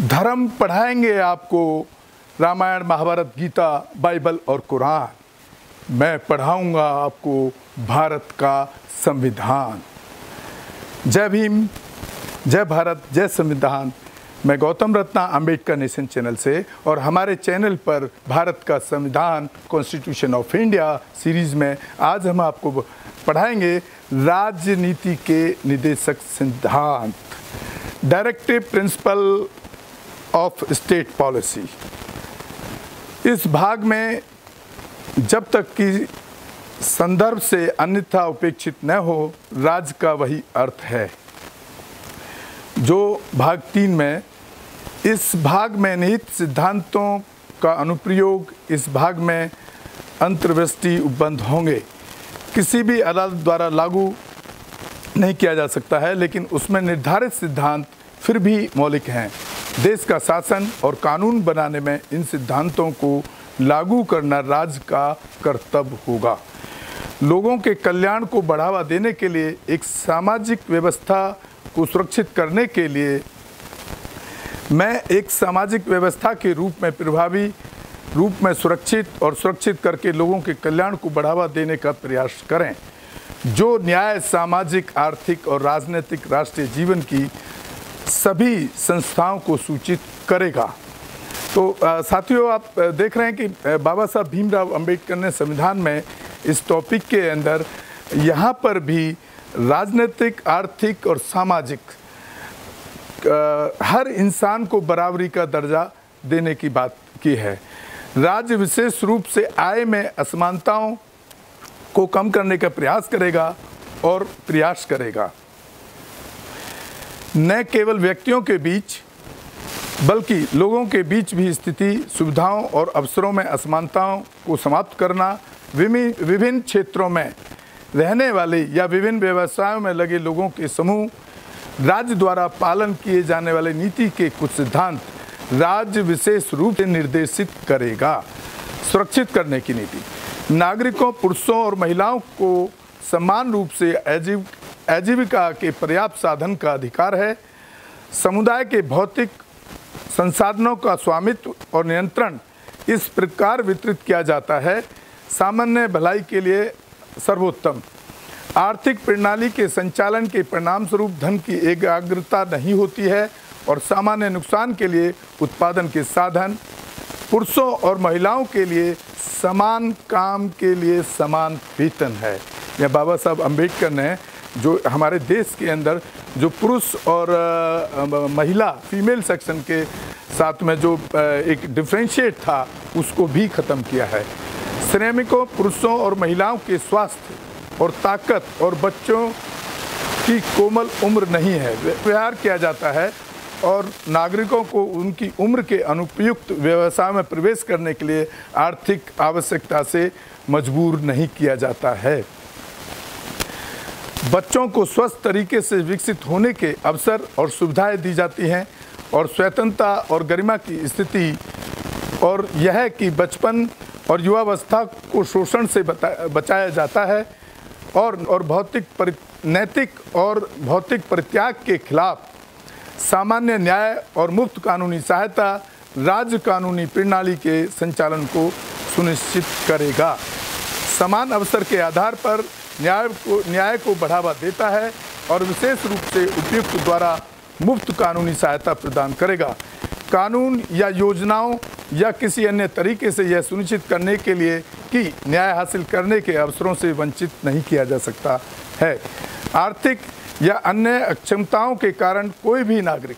धर्म पढ़ाएंगे आपको, रामायण, महाभारत, गीता, बाइबल और कुरान। मैं पढ़ाऊंगा आपको भारत का संविधान। जय भीम, जय भारत, जय संविधान। मैं गौतम रत्न अंबेडकर नेशन चैनल से और हमारे चैनल पर भारत का संविधान कॉन्स्टिट्यूशन ऑफ इंडिया सीरीज़ में आज हम आपको पढ़ाएंगे राज्य नीति के निदेशक सिद्धांत, directive principle of state policy. इस भाग में जब तक कि संदर्भ से अन्यथा उपेक्षित न हो, राज्य का वही अर्थ है जो भाग 3 में। इस भाग में निहित सिद्धांतों का अनुप्रयोग इस भाग में अंतर्वृष्टि उपबंध होंगे। किसी भी अदालत द्वारा लागू नहीं किया जा सकता है, लेकिन उसमें निर्धारित सिद्धांत फिर भी मौलिक हैं। देश का शासन और कानून बनाने में इन सिद्धांतों को लागू करना राज्य का कर्तव्य होगा। लोगों के कल्याण को बढ़ावा देने के लिए, एक सामाजिक व्यवस्था को सुरक्षित करने के लिए, मैं एक सामाजिक व्यवस्था के रूप में प्रभावी रूप में सुरक्षित और सुरक्षित करके लोगों के कल्याण को बढ़ावा देने का प्रयास करें, जो न्याय सामाजिक, आर्थिक और राजनीतिक राष्ट्रीय जीवन की सभी संस्थाओं को सूचित करेगा। तो साथियों, आप देख रहे हैं कि बाबा साहब भीमराव अंबेडकर ने संविधान में इस टॉपिक के अंदर यहाँ पर भी राजनीतिक, आर्थिक और सामाजिक हर इंसान को बराबरी का दर्जा देने की बात की है। राज्य विशेष रूप से आय में असमानताओं को कम करने का प्रयास करेगा और न केवल व्यक्तियों के बीच बल्कि लोगों के बीच भी स्थिति, सुविधाओं और अवसरों में असमानताओं को समाप्त करना, विभिन्न क्षेत्रों में रहने वाले या विभिन्न व्यवसायों में लगे लोगों के समूह, राज्य द्वारा पालन किए जाने वाले नीति के कुछ सिद्धांत राज्य विशेष रूप से निर्देशित करेगा। सुरक्षित करने की नीति, नागरिकों, पुरुषों और महिलाओं को समान रूप से आजीविका के पर्याप्त साधन का अधिकार है। समुदाय के भौतिक संसाधनों का स्वामित्व और नियंत्रण इस प्रकार वितरित किया जाता है, सामान्य भलाई के लिए सर्वोत्तम। आर्थिक प्रणाली के संचालन के परिणाम स्वरूप धन की एकाग्रता नहीं होती है और सामान्य नुकसान के लिए उत्पादन के साधन, पुरुषों और महिलाओं के लिए समान काम के लिए समान वेतन है। यह बाबा साहब अंबेडकर ने जो हमारे देश के अंदर जो पुरुष और महिला, फीमेल सेक्शन के साथ में जो एक डिफ्रेंशिएट था, उसको भी ख़त्म किया है। श्रमिकों, पुरुषों और महिलाओं के स्वास्थ्य और ताकत और बच्चों की कोमल उम्र नहीं है, व्यवहार किया जाता है और नागरिकों को उनकी उम्र के अनुपयुक्त व्यवसाय में प्रवेश करने के लिए आर्थिक आवश्यकता से मजबूर नहीं किया जाता है। बच्चों को स्वस्थ तरीके से विकसित होने के अवसर और सुविधाएं दी जाती हैं और स्वतंत्रता और गरिमा की स्थिति। और यह कि बचपन और युवावस्था को शोषण से बचाया जाता है और नैतिक और भौतिक परित्याग के खिलाफ सामान्य न्याय और मुफ्त कानूनी सहायता राज्य कानूनी प्रणाली के संचालन को सुनिश्चित करेगा। समान अवसर के आधार पर न्याय को बढ़ावा देता है और विशेष रूप से उपयुक्त द्वारा मुफ्त कानूनी सहायता प्रदान करेगा। कानून या योजनाओं या किसी अन्य तरीके से यह सुनिश्चित करने के लिए कि न्याय हासिल करने के अवसरों से वंचित नहीं किया जा सकता है। आर्थिक या अन्य अक्षमताओं के कारण कोई भी नागरिक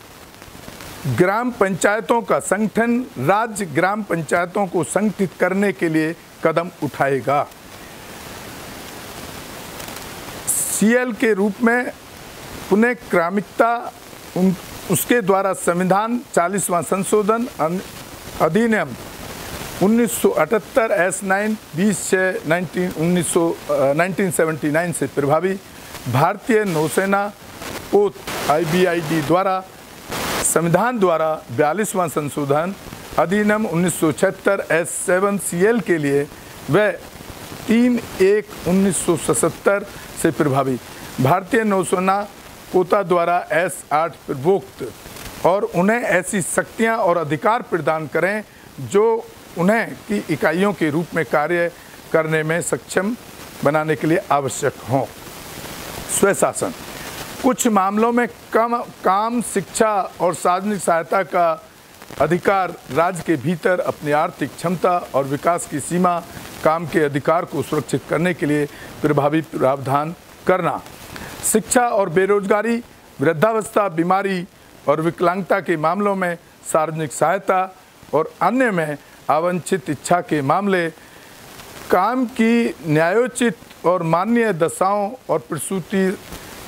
ग्राम पंचायतों का संगठन राज्य ग्राम पंचायतों को संगठित करने के लिए कदम उठाएगा। सीएल के रूप में पुनः क्रमिकता उसके द्वारा संविधान 40वां संशोधन अधिनियम 1978 S9 1979 से प्रभावी भारतीय नौसेना पोत IBID द्वारा संविधान द्वारा 42वां संशोधन अधिनियम 1976 S7 CL के लिए व 3-1-1977 से प्रभावी भारतीय नौसेना कोता द्वारा S8 प्रवोक्त और उन्हें ऐसी शक्तियां और अधिकार प्रदान करें जो उन्हें की इकाइयों के रूप में कार्य करने में सक्षम बनाने के लिए आवश्यक हों। स्वशासन कुछ मामलों में काम, शिक्षा और सार्वजनिक सहायता का अधिकार राज्य के भीतर अपनी आर्थिक क्षमता और विकास की सीमा, काम के अधिकार को सुरक्षित करने के लिए प्रभावी प्रावधान करना। शिक्षा और बेरोजगारी, वृद्धावस्था, बीमारी और विकलांगता के मामलों में सार्वजनिक सहायता और अन्य में अवांछित इच्छा के मामले, काम की न्यायोचित और माननीय दशाओं और प्रसूति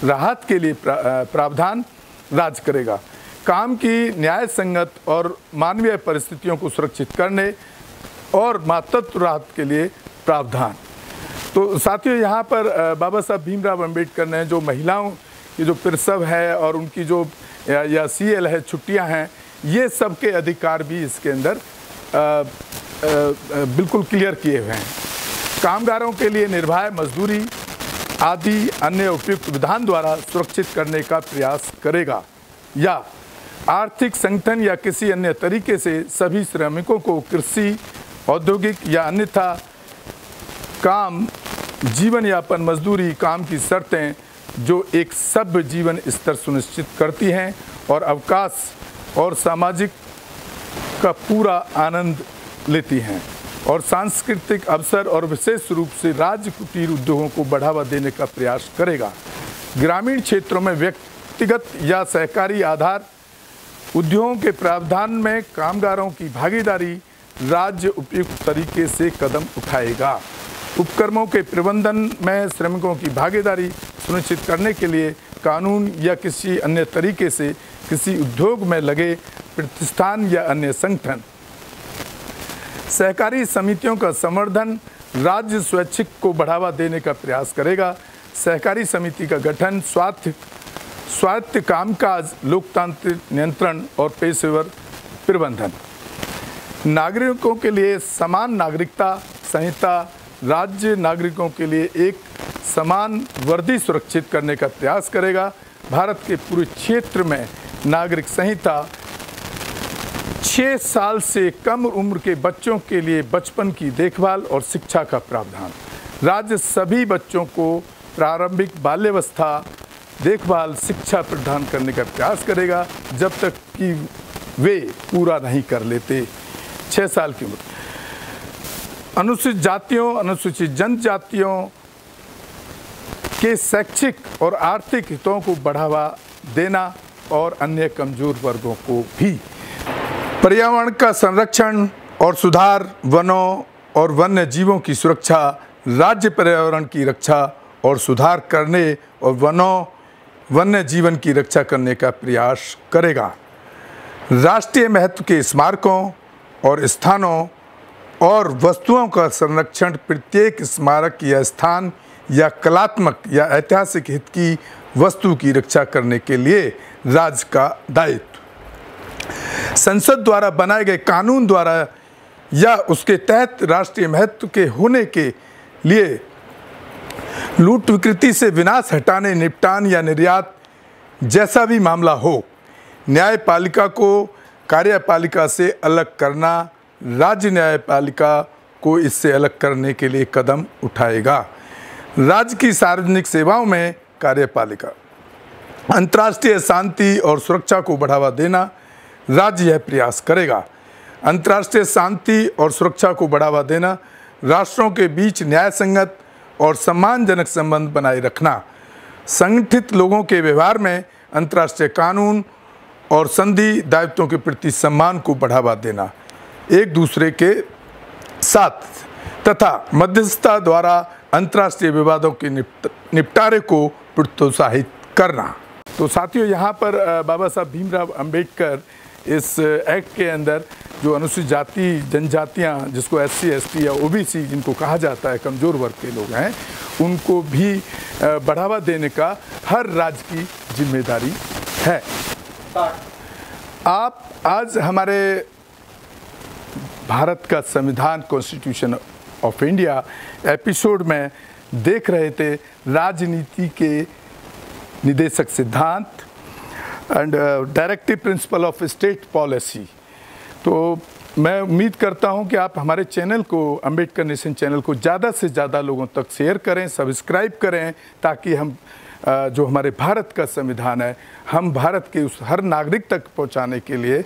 राहत के लिए प्रावधान राज्य करेगा। काम की न्याय संगत और मानवीय परिस्थितियों को सुरक्षित करने और मातृत्व राहत के लिए प्रावधान। तो साथियों, यहाँ पर बाबा साहब भीमराव अंबेडकर ने जो महिलाओं की जो प्रसव है और उनकी जो या सीएल है, छुट्टियां हैं, ये सब के अधिकार भी इसके अंदर बिल्कुल क्लियर किए हुए हैं। कामगारों के लिए निर्भय मजदूरी आदि अन्य उपयुक्त विधान द्वारा सुरक्षित करने का प्रयास करेगा, या आर्थिक संगठन या किसी अन्य तरीके से सभी श्रमिकों को कृषि, औद्योगिक या अन्यथा काम, जीवन यापन, मजदूरी, काम की शर्तें जो एक सभ्य जीवन स्तर सुनिश्चित करती हैं और अवकाश और सामाजिक का पूरा आनंद लेती हैं, और सांस्कृतिक अवसर और विशेष रूप से राज्य कुटीर उद्योगों को बढ़ावा देने का प्रयास करेगा। ग्रामीण क्षेत्रों में व्यक्तिगत या सहकारी आधार उद्योगों के प्रावधान में कामगारों की भागीदारी, राज्य उपयुक्त तरीके से कदम उठाएगा। उपक्रमों के प्रबंधन में श्रमिकों की भागीदारी सुनिश्चित करने के लिए कानून या किसी अन्य तरीके से किसी उद्योग में लगे प्रतिष्ठान या अन्य संगठन, सहकारी समितियों का संवर्धन, राज्य स्वैच्छिक को बढ़ावा देने का प्रयास करेगा। सहकारी समिति का गठन स्वायत्त कामकाज, लोकतांत्रिक नियंत्रण और पेशेवर प्रबंधन। नागरिकों के लिए समान नागरिकता संहिता, राज्य नागरिकों के लिए एक समान वर्दी सुरक्षित करने का प्रयास करेगा। भारत के पूरे क्षेत्र में नागरिक संहिता 6 साल से कम उम्र के बच्चों के लिए बचपन की देखभाल और शिक्षा का प्रावधान। राज्य सभी बच्चों को प्रारंभिक बाल्यावस्था देखभाल, शिक्षा प्रदान करने का प्रयास करेगा जब तक कि वे पूरा नहीं कर लेते 6 साल की उम्र। अनुसूचित जातियों, अनुसूचित जनजातियों के शैक्षिक और आर्थिक हितों को बढ़ावा देना और अन्य कमजोर वर्गों को भी। पर्यावरण का संरक्षण और सुधार, वनों और वन्य जीवों की सुरक्षा, राज्य पर्यावरण की रक्षा और सुधार करने और वनों वन्य जीवन की रक्षा करने का प्रयास करेगा। राष्ट्रीय महत्व के स्मारकों और स्थानों और वस्तुओं का संरक्षण प्रत्येक स्मारक या स्थान या कलात्मक या ऐतिहासिक हित की वस्तु की रक्षा करने के लिए राज्य का दायित्व। संसद द्वारा बनाए गए कानून द्वारा या उसके तहत राष्ट्रीय महत्व के होने के लिए लूट, विकृति से विनाश, हटाने, निपटान या निर्यात जैसा भी मामला हो, न्यायपालिका को कार्यपालिका से अलग करना, राज्य न्यायपालिका को इससे अलग करने के लिए कदम उठाएगा। राज्य की सार्वजनिक सेवाओं में कार्यपालिका, अंतर्राष्ट्रीय शांति और सुरक्षा को बढ़ावा देना, राज्य यह प्रयास करेगा। अंतर्राष्ट्रीय शांति और सुरक्षा को बढ़ावा देना, राष्ट्रों के बीच न्याय संगत और सम्मानजनक संबंध बनाए रखना, संगठित लोगों के व्यवहार में अंतर्राष्ट्रीय कानून और संधि दायित्वों के प्रति सम्मान को बढ़ावा देना एक दूसरे के साथ, तथा मध्यस्थता द्वारा अंतर्राष्ट्रीय विवादों के निपटारे को प्रोत्साहित करना। तो साथियों, यहाँ पर बाबा साहब भीमराव अंबेडकर इस एक्ट के अंदर जो अनुसूचित जाति, जनजातियाँ, जिसको SC ST या OBC जिनको कहा जाता है, कमज़ोर वर्ग के लोग हैं, उनको भी बढ़ावा देने का हर राज्य की जिम्मेदारी है। आप आज हमारे भारत का संविधान, कॉन्स्टिट्यूशन ऑफ इंडिया एपिसोड में देख रहे थे राजनीति के निदेशक सिद्धांत। And directive principle of state policy. तो मैं उम्मीद करता हूं कि आप हमारे चैनल को, अंबेडकर नेशन चैनल को ज़्यादा से ज़्यादा लोगों तक शेयर करें, सब्सक्राइब करें, ताकि हम जो हमारे भारत का संविधान है, हम भारत के उस हर नागरिक तक पहुंचाने के लिए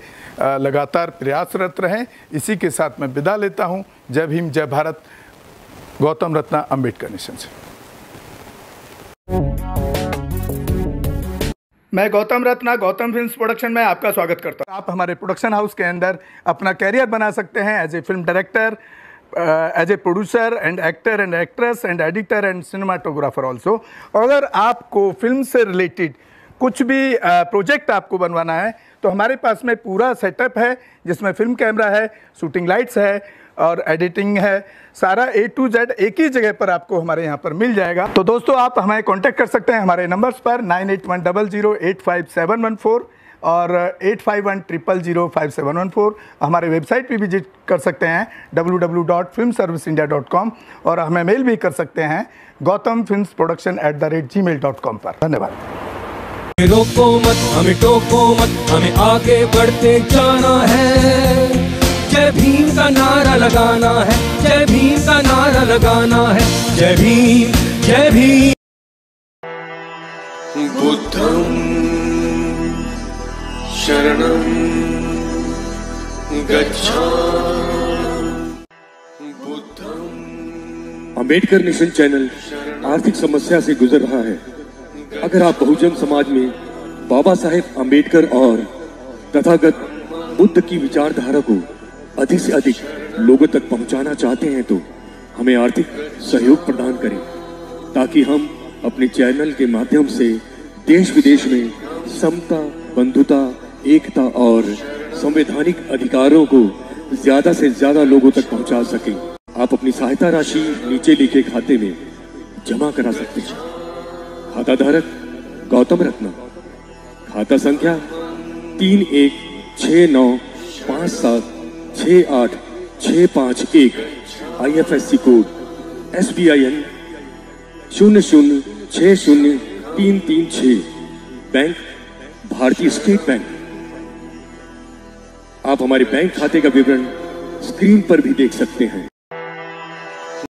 लगातार प्रयासरत रहें। इसी के साथ मैं विदा लेता हूं। जय भीम, जय भारत। गौतम रत्न, अंबेडकर नेशन से। मैं गौतम रत्न, गौतम फिल्म प्रोडक्शन में आपका स्वागत करता हूं। आप हमारे प्रोडक्शन हाउस के अंदर अपना कैरियर बना सकते हैं as a film director, as a producer and actor and actress and editor and cinematographer also. अगर आपको फिल्म से रिलेटेड कुछ भी प्रोजेक्ट आपको बनवाना है तो हमारे पास में पूरा सेटअप है, जिसमें फिल्म कैमरा है, शूटिंग लाइट्स है और एडिटिंग है। सारा A to Z एक ही जगह पर आपको हमारे यहाँ पर मिल जाएगा। तो दोस्तों, आप हमें कांटेक्ट कर सकते हैं हमारे नंबर्स पर 9810085714 और 8510005714। हमारे वेबसाइट पे विजिट कर सकते हैं www.filmserviceindia.com और हमें मेल भी कर सकते हैं gautamfilmsproduction@gmail.com पर। धन्यवाद। रोको मत हमें, टोको मत हमें, आगे बढ़ते जाना है। जय भीम का नारा लगाना है, जय भीम का नारा लगाना है, जय भीम, जय भीम। बुद्धं शरणं गच्छामि। बुद्धं। अंबेडकर नेशन चैनल आर्थिक समस्या से गुजर रहा है। अगर आप बहुजन समाज में बाबा साहेब अंबेडकर और तथागत बुद्ध की विचारधारा को अधिक से अधिक लोगों तक पहुंचाना चाहते हैं तो हमें आर्थिक सहयोग प्रदान करें, ताकि हम अपने चैनल के माध्यम से देश विदेश में समता, बंधुता, एकता और संवैधानिक अधिकारों को ज्यादा से ज्यादा लोगों तक पहुंचा सकें। आप अपनी सहायता राशि नीचे लिखे खाते में जमा करा सकते हैं। खाताधारक गौतम रत्न, खाता संख्या 3169576865 1, IFSC कोड SBIN 0060336, बैंक भारतीय स्टेट बैंक। आप हमारे बैंक खाते का विवरण स्क्रीन पर भी देख सकते हैं।